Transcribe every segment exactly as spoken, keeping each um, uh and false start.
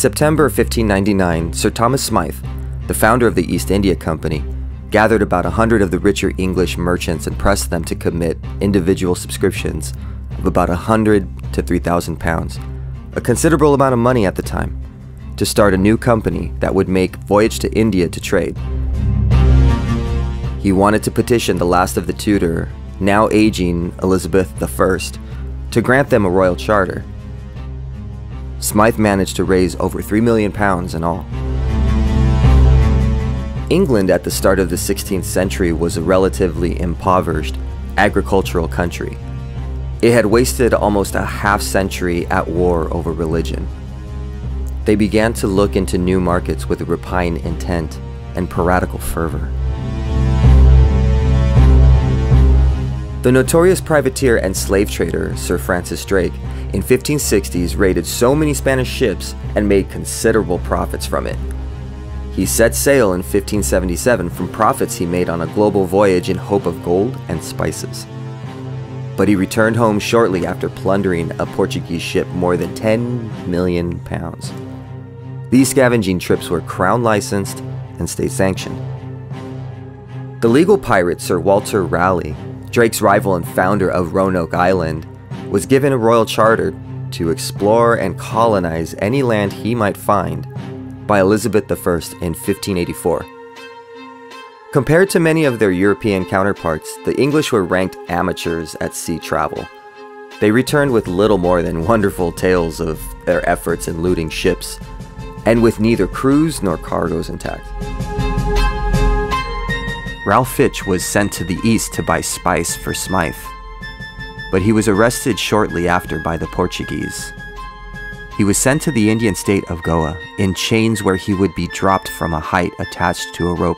September fifteen ninety-nine, Sir Thomas Smythe, the founder of the East India Company, gathered about a hundred of the richer English merchants and pressed them to commit individual subscriptions of about a hundred to three thousand pounds, a considerable amount of money at the time, to start a new company that would make voyage to India to trade. He wanted to petition the last of the Tudor, now aging Elizabeth the First, to grant them a royal charter. Smythe managed to raise over three million pounds in all. England at the start of the sixteenth century was a relatively impoverished, agricultural country. It had wasted almost a half century at war over religion. They began to look into new markets with a rapine intent and piratical fervor. The notorious privateer and slave trader Sir Francis Drake in fifteen sixties raided so many Spanish ships and made considerable profits from it. He set sail in fifteen seventy-seven from profits he made on a global voyage in hope of gold and spices. But he returned home shortly after plundering a Portuguese ship more than ten million pounds. These scavenging trips were crown licensed and state sanctioned. The legal pirate Sir Walter Raleigh, Drake's rival and founder of Roanoke Island, was given a royal charter to explore and colonize any land he might find by Elizabeth the First in fifteen eighty-four. Compared to many of their European counterparts, the English were ranked amateurs at sea travel. They returned with little more than wonderful tales of their efforts in looting ships, and with neither crews nor cargoes intact. Ralph Fitch was sent to the east to buy spice for Smythe, but he was arrested shortly after by the Portuguese. He was sent to the Indian state of Goa in chains where he would be dropped from a height attached to a rope.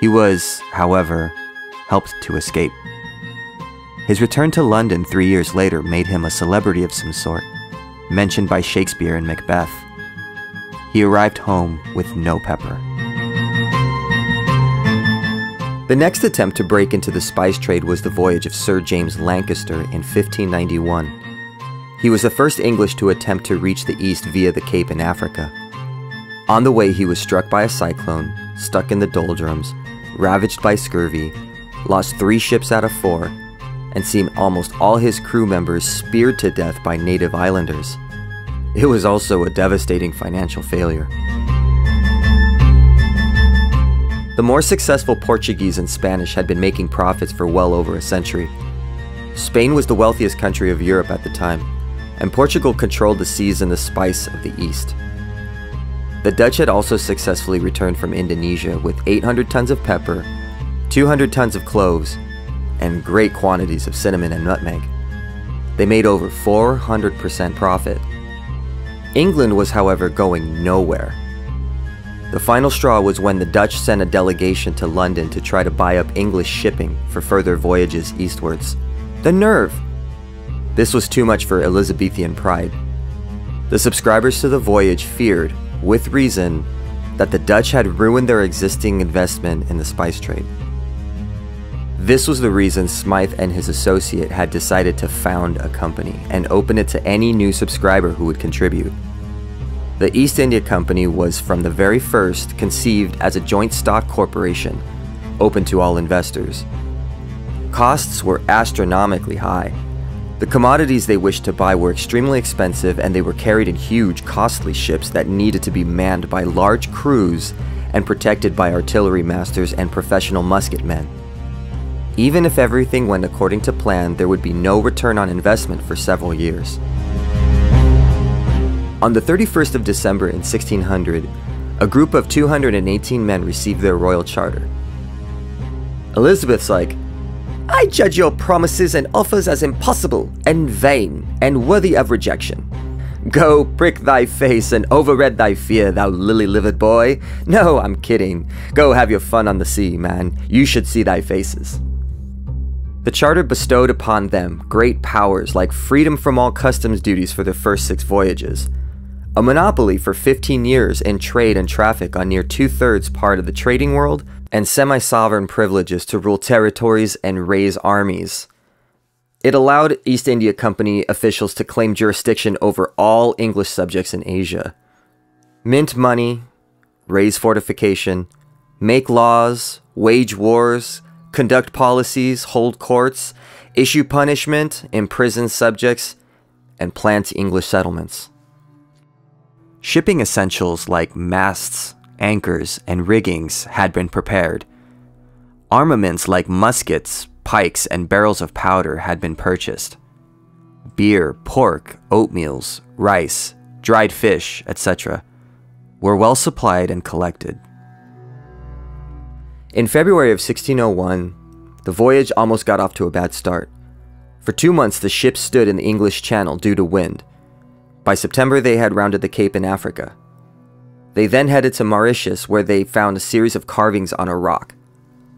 He was, however, helped to escape. His return to London three years later made him a celebrity of some sort, mentioned by Shakespeare in Macbeth. He arrived home with no pepper. The next attempt to break into the spice trade was the voyage of Sir James Lancaster in fifteen ninety-one. He was the first English to attempt to reach the east via the Cape in Africa. On the way, he was struck by a cyclone, stuck in the doldrums, ravaged by scurvy, lost three ships out of four, and seen almost all his crew members speared to death by native islanders. It was also a devastating financial failure. The more successful Portuguese and Spanish had been making profits for well over a century. Spain was the wealthiest country of Europe at the time, and Portugal controlled the seas and the spice of the East. The Dutch had also successfully returned from Indonesia with eight hundred tons of pepper, two hundred tons of cloves, and great quantities of cinnamon and nutmeg. They made over four hundred percent profit. England was, however, going nowhere. The final straw was when the Dutch sent a delegation to London to try to buy up English shipping for further voyages eastwards. The nerve! This was too much for Elizabethan pride. The subscribers to the voyage feared, with reason, that the Dutch had ruined their existing investment in the spice trade. This was the reason Smythe and his associate had decided to found a company and open it to any new subscriber who would contribute. The East India Company was from the very first conceived as a joint stock corporation, open to all investors. Costs were astronomically high. The commodities they wished to buy were extremely expensive, and they were carried in huge, costly ships that needed to be manned by large crews and protected by artillery masters and professional musket men. Even if everything went according to plan, there would be no return on investment for several years. On the thirty-first of December in sixteen hundred, a group of two hundred eighteen men received their royal charter. Elizabeth's like, "I judge your promises and offers as impossible and vain and worthy of rejection. Go, prick thy face and overread thy fear, thou lily-livered boy. No, I'm kidding. Go have your fun on the sea, man. You should see thy faces." The charter bestowed upon them great powers like freedom from all customs duties for their first six voyages, a monopoly for fifteen years in trade and traffic on near two-thirds part of the trading world, and semi-sovereign privileges to rule territories and raise armies. It allowed East India Company officials to claim jurisdiction over all English subjects in Asia, mint money, raise fortification, make laws, wage wars, conduct policies, hold courts, issue punishment, imprison subjects, and plant English settlements. Shipping essentials like masts, anchors, and riggings had been prepared. Armaments like muskets, pikes, and barrels of powder had been purchased. Beer, pork, oatmeals, rice, dried fish, et cetera were well supplied and collected. In February of sixteen oh one, the voyage almost got off to a bad start. For two months, the ship stood in the English Channel due to wind. By September, they had rounded the Cape in Africa. They then headed to Mauritius, where they found a series of carvings on a rock.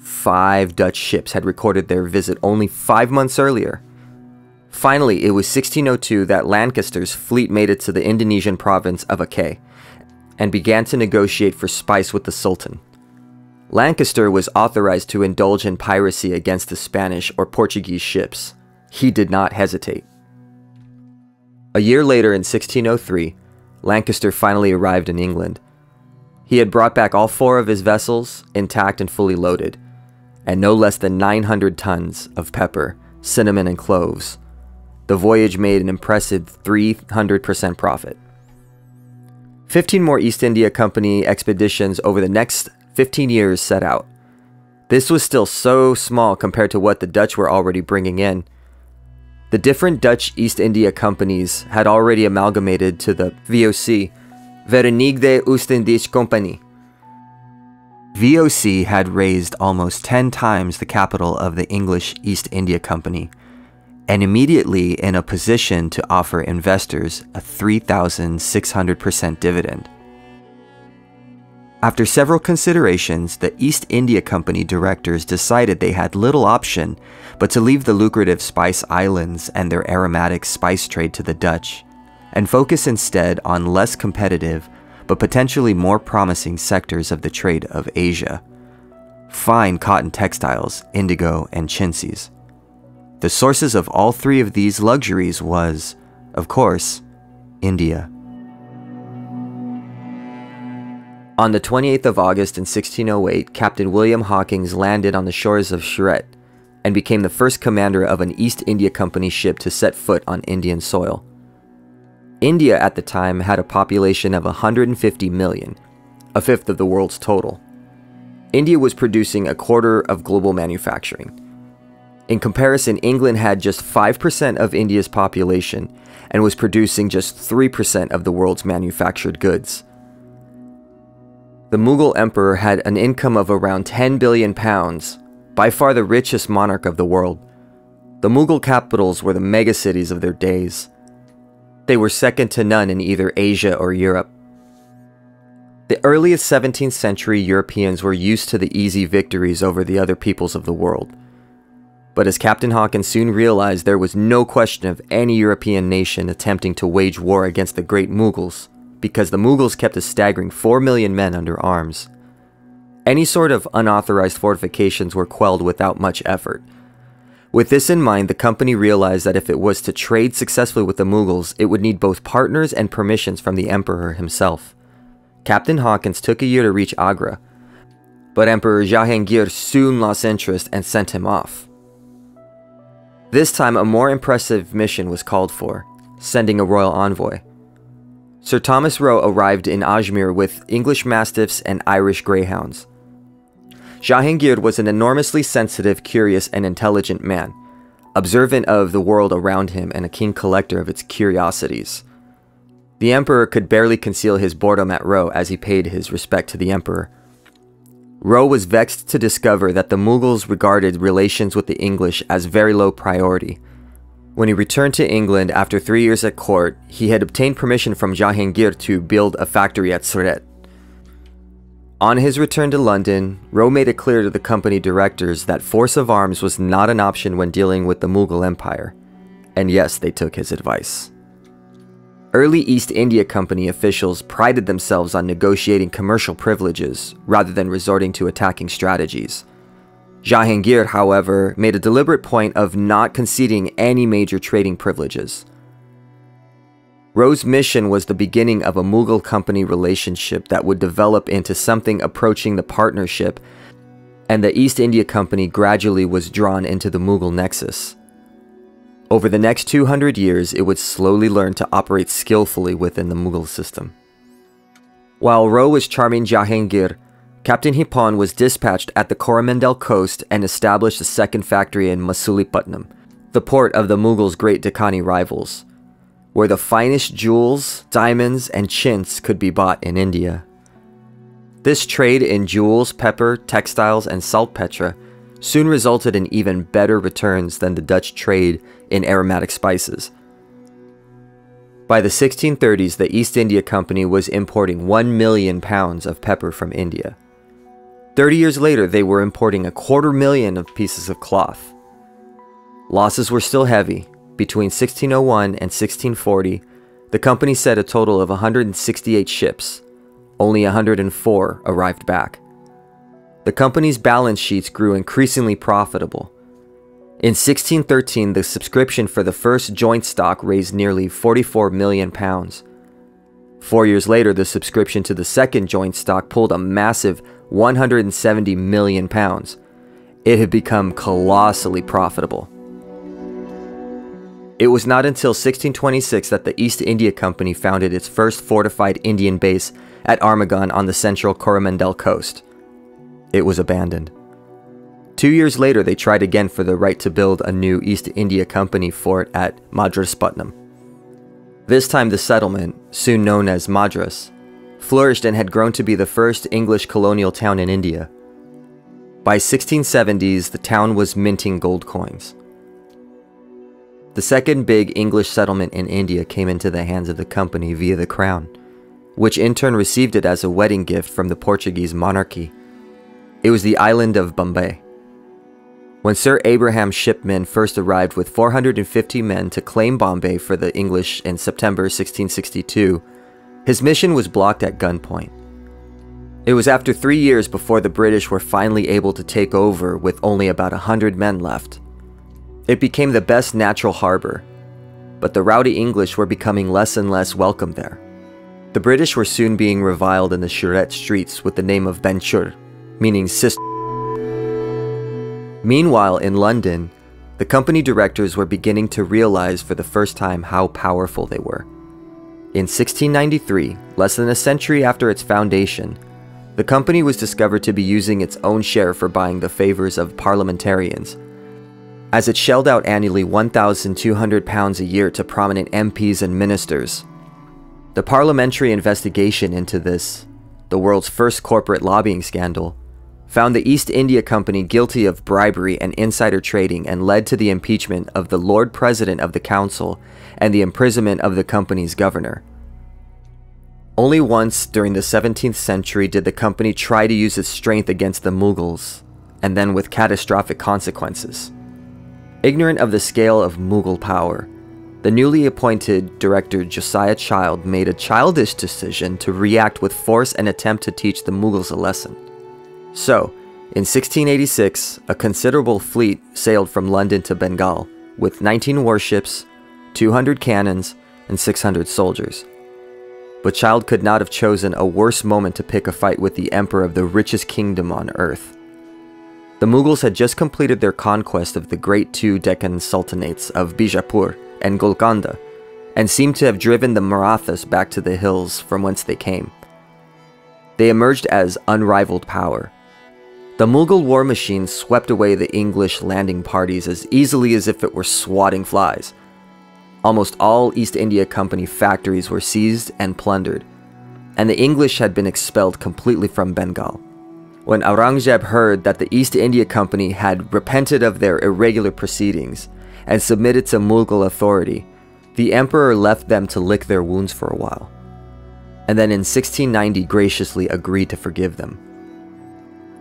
Five Dutch ships had recorded their visit only five months earlier. Finally, it was sixteen oh two that Lancaster's fleet made it to the Indonesian province of Aceh and began to negotiate for spice with the Sultan. Lancaster was authorized to indulge in piracy against the Spanish or Portuguese ships. He did not hesitate. A year later, in sixteen oh three, Lancaster finally arrived in England. He had brought back all four of his vessels, intact and fully loaded, and no less than nine hundred tons of pepper, cinnamon, and cloves. The voyage made an impressive three hundred percent profit. Fifteen more East India Company expeditions over the next fifteen years set out. This was still so small compared to what the Dutch were already bringing in. The different Dutch East India Companies had already amalgamated to the V O C, Verenigde Oostindische Compagnie. V O C had raised almost ten times the capital of the English East India Company, and immediately in a position to offer investors a three thousand six hundred percent dividend. After several considerations, the East India Company directors decided they had little option but to leave the lucrative Spice Islands and their aromatic spice trade to the Dutch, and focus instead on less competitive but potentially more promising sectors of the trade of Asia: fine cotton textiles, indigo, and chintzes. The sources of all three of these luxuries was, of course, India. On the twenty-eighth of August in sixteen oh eight, Captain William Hawkins landed on the shores of Surat and became the first commander of an East India Company ship to set foot on Indian soil. India at the time had a population of one hundred fifty million, a fifth of the world's total. India was producing a quarter of global manufacturing. In comparison, England had just five percent of India's population and was producing just three percent of the world's manufactured goods. The Mughal emperor had an income of around ten billion pounds, by far the richest monarch of the world. The Mughal capitals were the megacities of their days. They were second to none in either Asia or Europe. The earliest seventeenth century Europeans were used to the easy victories over the other peoples of the world. But as Captain Hawkins soon realized, there was no question of any European nation attempting to wage war against the great Mughals, because the Mughals kept a staggering four million men under arms. Any sort of unauthorized fortifications were quelled without much effort. With this in mind, the company realized that if it was to trade successfully with the Mughals, it would need both partners and permissions from the emperor himself. Captain Hawkins took a year to reach Agra, but Emperor Jahangir soon lost interest and sent him off. This time, a more impressive mission was called for, sending a royal envoy. Sir Thomas Roe arrived in Ajmer with English mastiffs and Irish greyhounds. Jahangir was an enormously sensitive, curious, and intelligent man, observant of the world around him and a keen collector of its curiosities. The emperor could barely conceal his boredom at Roe as he paid his respect to the emperor. Roe was vexed to discover that the Mughals regarded relations with the English as very low priority. When he returned to England after three years at court, he had obtained permission from Jahangir to build a factory at Surat. On his return to London, Roe made it clear to the company directors that force of arms was not an option when dealing with the Mughal Empire. And yes, they took his advice. Early East India Company officials prided themselves on negotiating commercial privileges rather than resorting to attacking strategies. Jahangir, however, made a deliberate point of not conceding any major trading privileges. Roe's mission was the beginning of a Mughal company relationship that would develop into something approaching the partnership, and the East India Company gradually was drawn into the Mughal nexus. Over the next two hundred years, it would slowly learn to operate skillfully within the Mughal system. While Roe was charming Jahangir, Captain Hipon was dispatched at the Coromandel coast and established a second factory in Masulipatnam, the port of the Mughals' great Deccani rivals, where the finest jewels, diamonds, and chintz could be bought in India. This trade in jewels, pepper, textiles, and saltpetre soon resulted in even better returns than the Dutch trade in aromatic spices. By the sixteen thirties, the East India Company was importing one million pounds of pepper from India. thirty years later, they were importing a quarter million of pieces of cloth. Losses were still heavy. Between sixteen oh one and sixteen forty, the company set a total of one hundred sixty-eight ships. Only one hundred four arrived back. The company's balance sheets grew increasingly profitable. In sixteen thirteen, the subscription for the first joint stock raised nearly forty-four million pounds. Four years later, the subscription to the second joint stock pulled a massive one hundred seventy million pounds. It had become colossally profitable. It was not until sixteen twenty-six that the East India Company founded its first fortified Indian base at Armagon on the central Coromandel coast. It was abandoned. Two years later, they tried again for the right to build a new East India Company fort at Madrasputnam. This time the settlement, soon known as Madras, flourished and had grown to be the first English colonial town in India. By sixteen seventies, the town was minting gold coins. The second big English settlement in India came into the hands of the company via the crown, which in turn received it as a wedding gift from the Portuguese monarchy. It was the island of Bombay. When Sir Abraham Shipman first arrived with four hundred fifty men to claim Bombay for the English in September sixteen sixty-two, his mission was blocked at gunpoint. It was after three years before the British were finally able to take over with only about one hundred men left. It became the best natural harbor, but the rowdy English were becoming less and less welcome there. The British were soon being reviled in the Surat streets with the name of Benchur, meaning sister. Meanwhile, in London, the company directors were beginning to realize for the first time how powerful they were. In sixteen ninety-three, less than a century after its foundation, the company was discovered to be using its own share for buying the favors of parliamentarians, as it shelled out annually one thousand two hundred pounds a year to prominent M Ps and ministers. The parliamentary investigation into this, the world's first corporate lobbying scandal, found the East India Company guilty of bribery and insider trading and led to the impeachment of the Lord President of the Council and the imprisonment of the company's governor. Only once during the seventeenth century did the company try to use its strength against the Mughals, and then with catastrophic consequences. Ignorant of the scale of Mughal power, the newly appointed director Josiah Child made a childish decision to react with force and attempt to teach the Mughals a lesson. So, in sixteen eighty-six, a considerable fleet sailed from London to Bengal with nineteen warships, two hundred cannons, and six hundred soldiers. But Child could not have chosen a worse moment to pick a fight with the emperor of the richest kingdom on earth. The Mughals had just completed their conquest of the great two Deccan sultanates of Bijapur and Golconda, and seemed to have driven the Marathas back to the hills from whence they came. They emerged as unrivaled power. The Mughal war machine swept away the English landing parties as easily as if it were swatting flies. Almost all East India Company factories were seized and plundered, and the English had been expelled completely from Bengal. When Aurangzeb heard that the East India Company had repented of their irregular proceedings and submitted to Mughal authority, the emperor left them to lick their wounds for a while, and then in sixteen ninety graciously agreed to forgive them.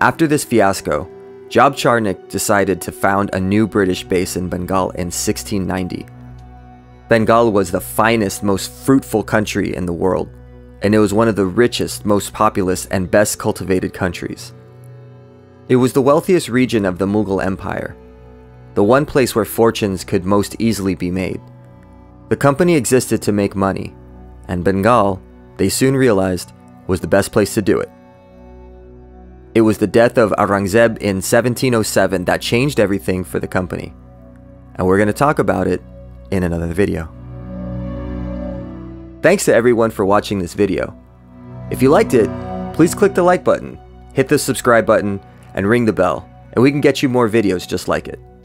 After this fiasco, Job Charnock decided to found a new British base in Bengal in sixteen ninety. Bengal was the finest, most fruitful country in the world, and it was one of the richest, most populous, and best cultivated countries. It was the wealthiest region of the Mughal Empire, the one place where fortunes could most easily be made. The company existed to make money, and Bengal, they soon realized was the best place to do it. It was the death of Aurangzeb in seventeen oh seven that changed everything for the company, and we're going to talk about it in another video. Thanks to everyone for watching this video. If you liked it, please click the like button, hit the subscribe button, and ring the bell, and we can get you more videos just like it.